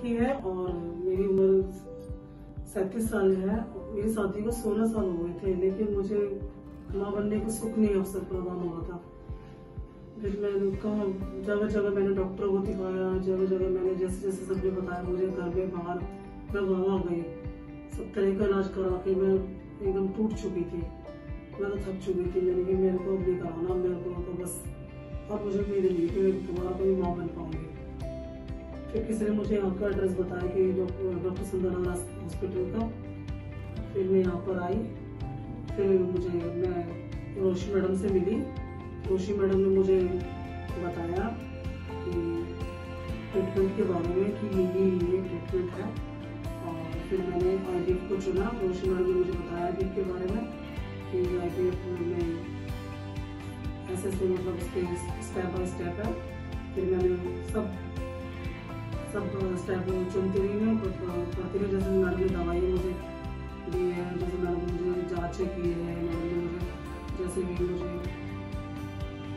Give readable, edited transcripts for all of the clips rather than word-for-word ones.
साथी है और मेरी उम्र 37 साल है। मेरे साथी को 16 साल हो गए थे, लेकिन मुझे माँ बनने का सुख नहीं अवसर प्रदान हुआ था। फिर मैंने कहा, जगह जगह मैंने डॉक्टरों को दिखाया, जगह जगह मैंने जैसे जैसे सबने बताया मुझे, घर में बाहर मैं वहाँ गई, सब तरह का इलाज करा के मैं एकदम टूट चुकी थी, मैं तो थक चुकी थी। मैंने कि मेरे को अब नहीं कराना, मेरे को तो बस अब मुझे मेरे लिए दोबारा कभी माँ बन पाऊँगी। फिर किसी ने मुझे यहाँ का एड्रेस बताया कि डॉक्टर सुंदरलाल हॉस्पिटल का। फिर मैं यहाँ पर आई, फिर मैं रोशी मैडम से मिली। रोशी मैडम ने मुझे बताया कि ट्रीटमेंट के बारे में कि ये ट्रीटमेंट है, और फिर मैंने आईवीएफ को चुना। रोशी मैडम ने मुझे बताया आईवीएफ के बारे में कि आईवीएफ में ऐसे मतलब उसके स्टेप बाय स्टेप है। फिर मैंने सब स्टेप चुनती हुई मैं करती हूँ। जैसे मैडम ने दवाई मुझे दी है, जैसे मैडम मुझे जाँचें की है, मैडम ने मुझे जैसे भी मुझे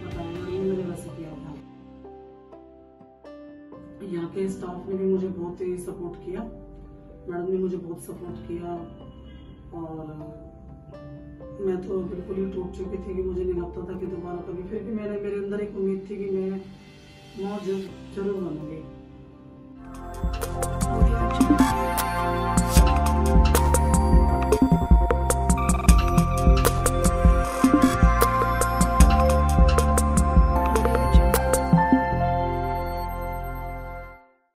बताया मैंने वैसे किया था। यहाँ के स्टाफ ने भी मुझे बहुत ही सपोर्ट किया, मैडम ने मुझे बहुत सपोर्ट किया, और मैं तो बिल्कुल ही टूट चुकी थी कि मुझे नहीं लगता था कि दोबारा कभी। फिर भी मेरे अंदर एक उम्मीद थी कि मैं जरूर बनूँगी।